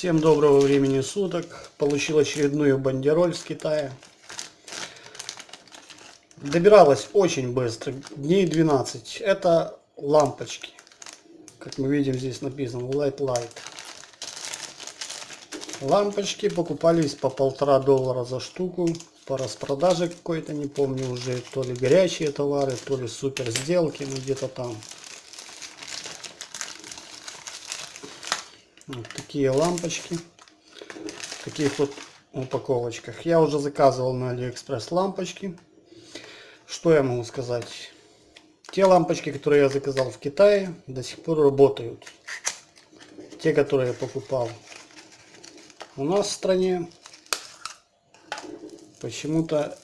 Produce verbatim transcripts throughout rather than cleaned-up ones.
Всем доброго времени суток. Получил очередную бандероль с Китая. Добиралась очень быстро, дней двенадцать. Это лампочки. Как мы видим, здесь написано Light Light. Лампочки покупались по полтора доллара за штуку. По распродаже какой-то, не помню уже. То ли горячие товары, то ли супер сделки, ну где-то там. Вот такие лампочки в таких вот упаковочках. Я уже заказывал на AliExpress лампочки. Что я могу сказать? Те лампочки, которые я заказал в Китае, до сих пор работают. Те, которые я покупал у нас в стране, почему-то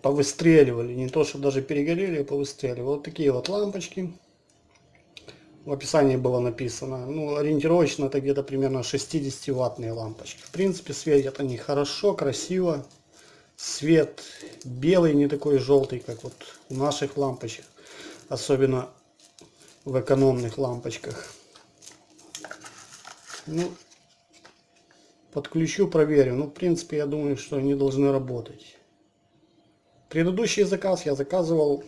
повыстреливали. Не то, что даже перегорели, а повыстреливали. Вот такие вот лампочки. В описании было написано. Ну, ориентировочно это где-то примерно шестидесятиваттные лампочки. В принципе, светят они хорошо, красиво. Свет белый, не такой желтый, как вот у наших лампочек. Особенно в экономных лампочках. Ну, подключу, проверю. Ну, в принципе, я думаю, что они должны работать. Предыдущий заказ я заказывал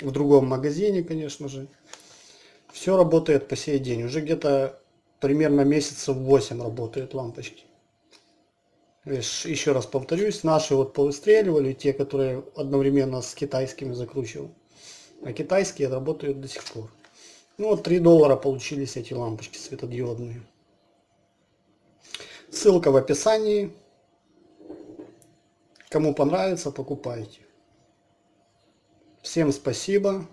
в другом магазине, конечно же. Все работает по сей день. Уже где-то примерно месяцев восемь работают лампочки. Еще раз повторюсь, наши вот повыстреливали, те, которые одновременно с китайскими закручивал. А китайские работают до сих пор. Ну вот три доллара получились эти лампочки светодиодные. Ссылка в описании. Кому понравится, покупайте. Всем спасибо.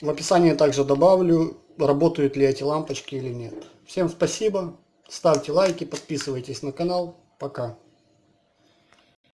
В описании также добавлю, работают ли эти лампочки или нет. Всем спасибо, ставьте лайки, подписывайтесь на канал. Пока.